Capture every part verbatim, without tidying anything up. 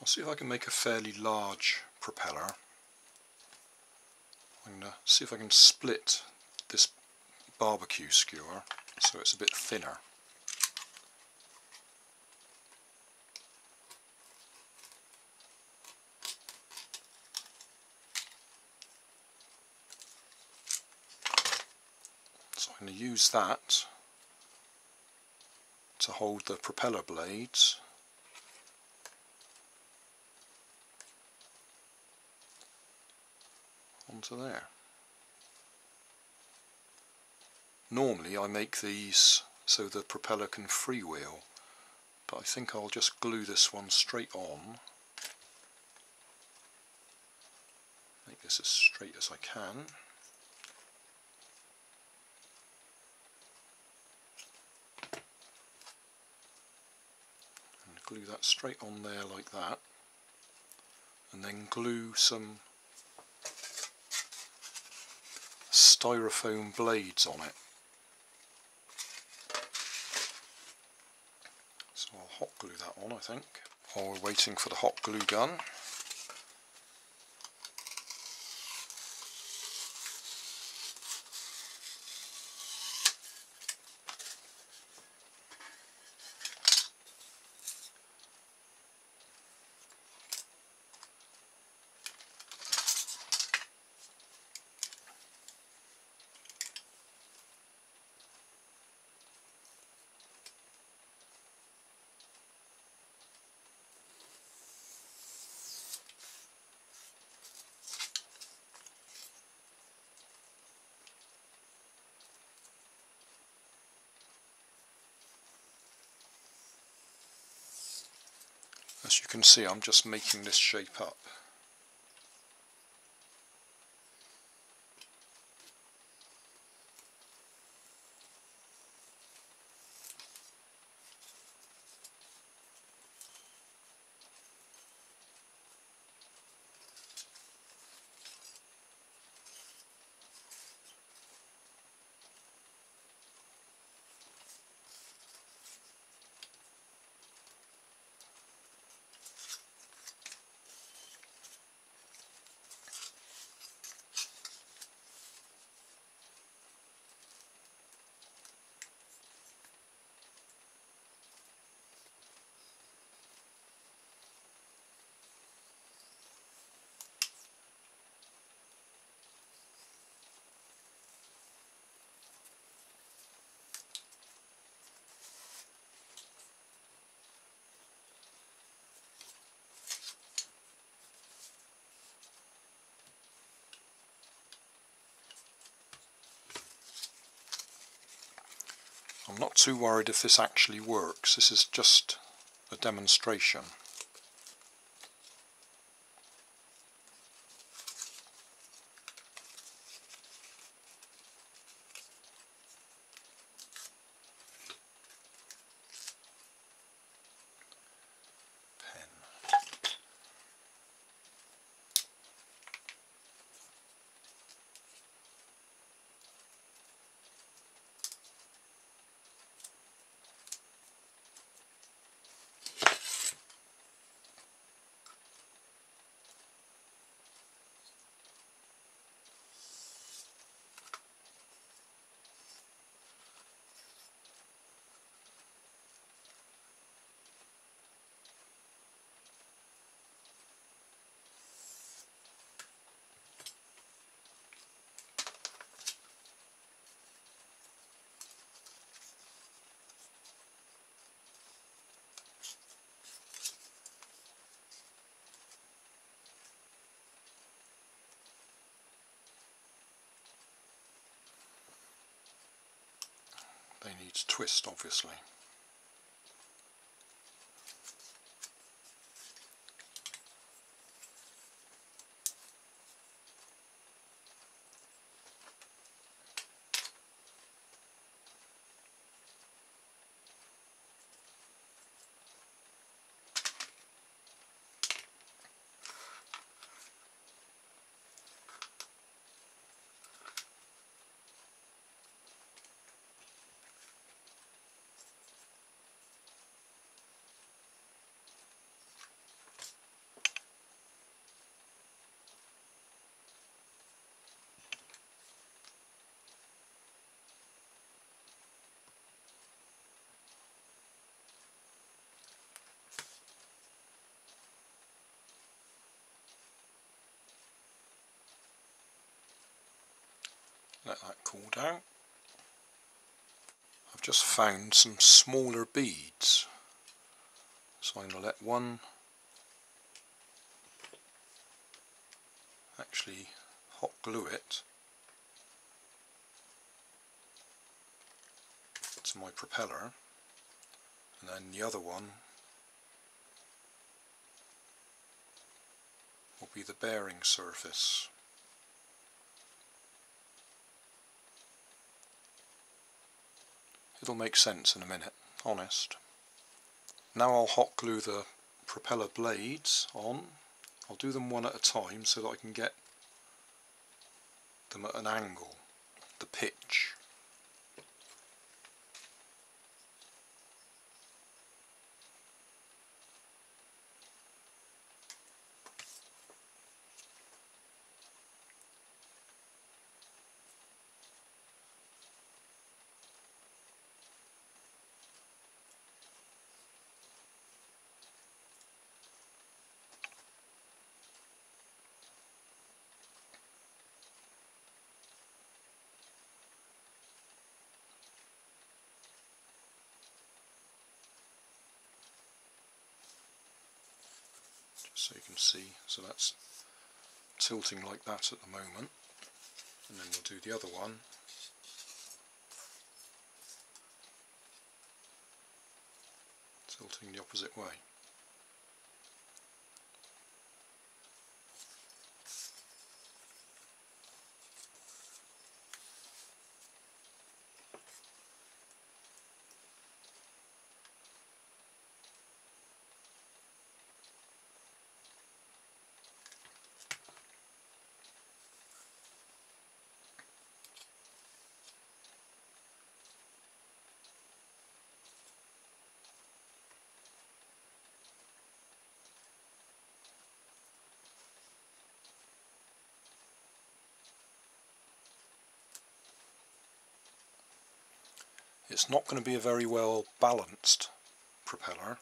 I'll see if I can make a fairly large propeller. I'm going to see if I can split this barbecue skewer so it's a bit thinner. So I'm going to use that to hold the propeller blades. Onto there. Normally I make these so the propeller can freewheel, but I think I'll just glue this one straight on. Make this as straight as I can. And glue that straight on there like that. And then glue some Styrofoam blades on it. So I'll hot glue that on, I think, while we're waiting for the hot glue gun. As you can see, I'm just making this shape up. I'm not too worried if this actually works, this is just a demonstration. They need to twist, obviously. let that cool down. I've just found some smaller beads, so I'm going to let one actually hot glue it to my propeller, and then the other one will be the bearing surface. It'll make sense in a minute, honest. Now I'll hot glue the propeller blades on. I'll do them one at a time so that I can get them at an angle, the pitch. So you can see, so that's tilting like that at the moment, and then we'll do the other one tilting the opposite way. It's not going to be a very well balanced propeller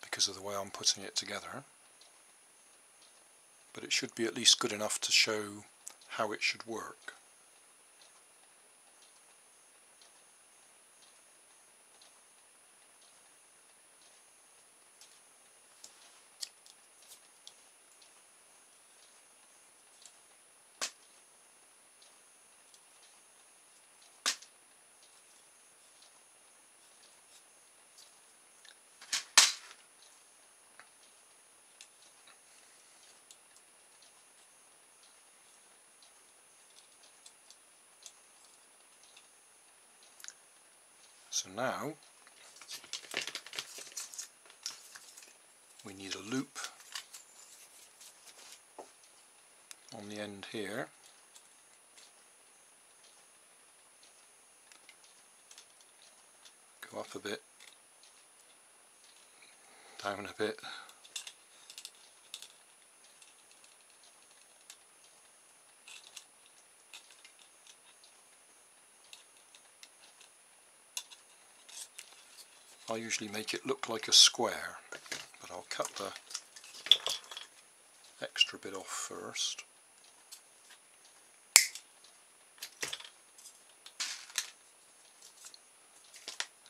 because of the way I'm putting it together, but it should be at least good enough to show how it should work. So now we need a loop on the end here, go up a bit, down a bit, I usually make it look like a square, but I'll cut the extra bit off first.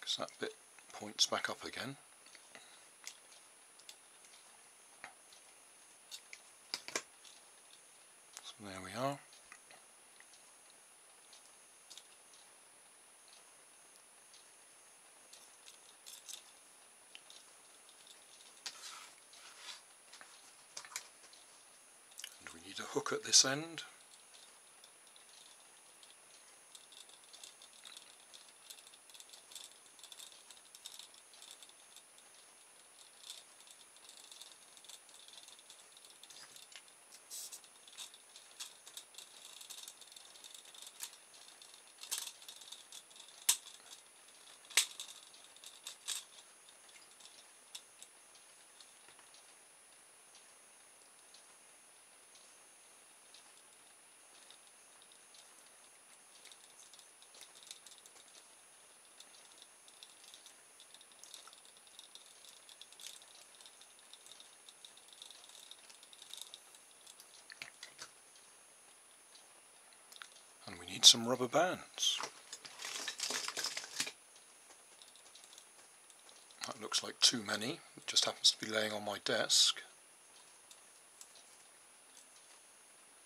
Because that bit points back up again. So there we are. Hook at this end, need some rubber bands. That looks like too many. It just happens to be laying on my desk.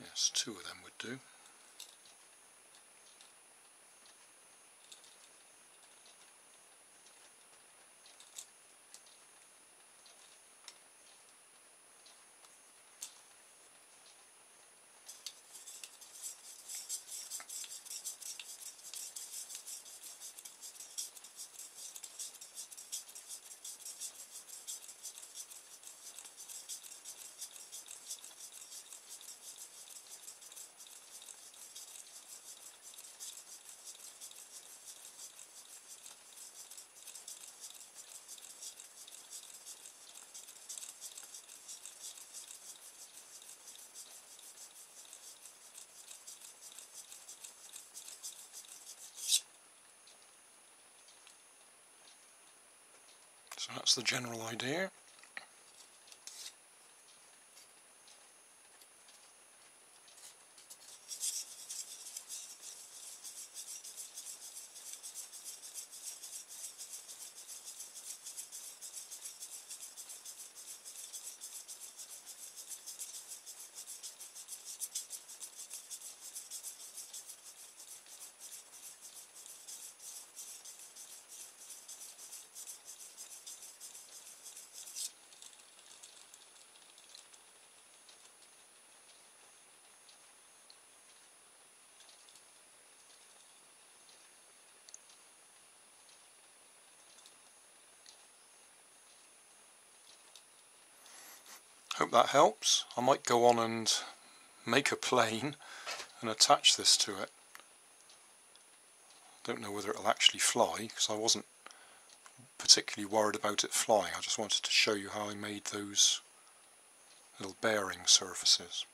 Yes, two of them would do. So that's the general idea. Hope that helps. I might go on and make a plane and attach this to it. Don't know whether it'll actually fly, because I wasn't particularly worried about it flying. I just wanted to show you how I made those little bearing surfaces.